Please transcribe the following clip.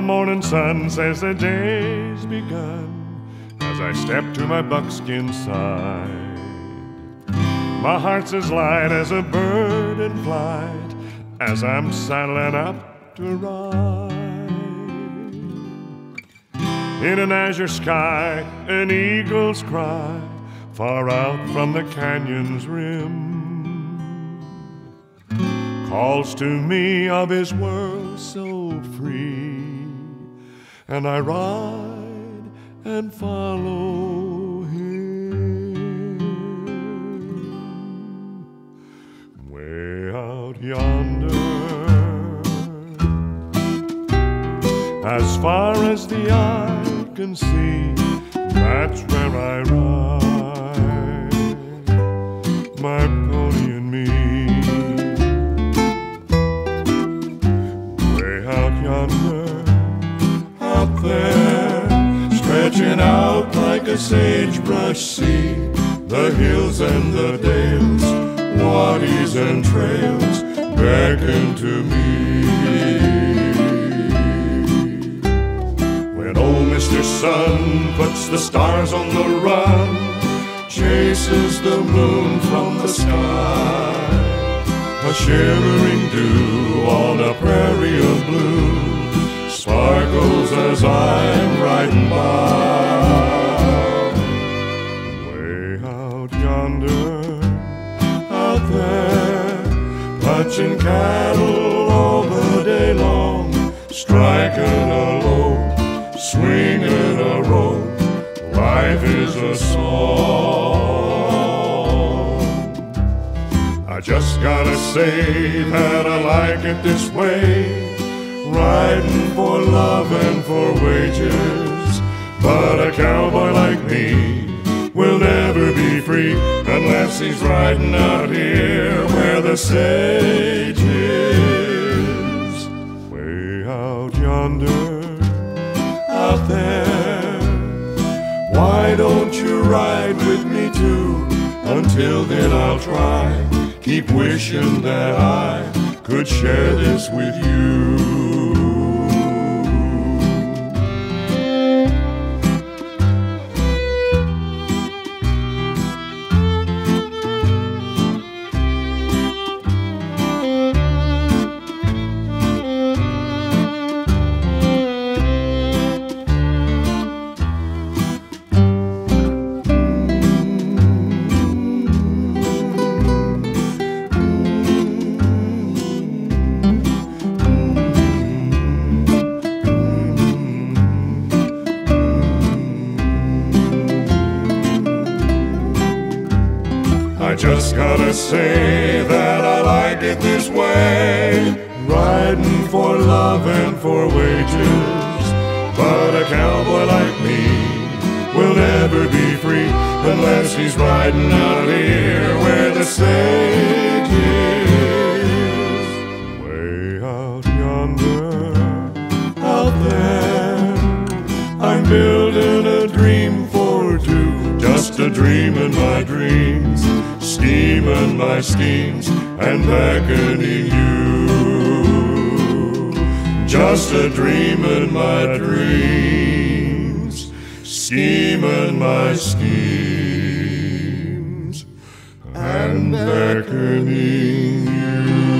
the morning sun says the day's begun, as I step to my buckskin side. My heart's as light as a bird in flight, as I'm saddling up to ride. In an azure sky, an eagle's cry, far out from the canyon's rim, calls to me of his world so free, and I ride and follow him. Way out yonder, as far as the eye can see, that's where I ride, my pony and me. Way out yonder, up there, stretching out like a sagebrush sea, the hills and the dales, wadis and trails beckon to me. Mr. Sun puts the stars on the run, chases the moon from the sky. A shivering dew on a prairie of blue sparkles as I'm riding by. Way out yonder, out there, watching cattle all the day long, striking a low, swinging a rope, life is a song. I just gotta say that I like it this way, riding for love and for wages. But a cowboy like me will never be free unless he's riding out here where the sage is. Way out yonder, out there, why don't you ride with me too? Until then I'll try, keep wishing that I could share this with you. I just gotta say that I like it this way, riding for love and for wages. But a cowboy like me will never be free unless he's riding out here where the sage is. Way out yonder, out there, I'm building a dream for two, just a dream in my dreams, scheming my schemes and beckoning you. Just a dream in my dreams, scheming my schemes and beckoning you.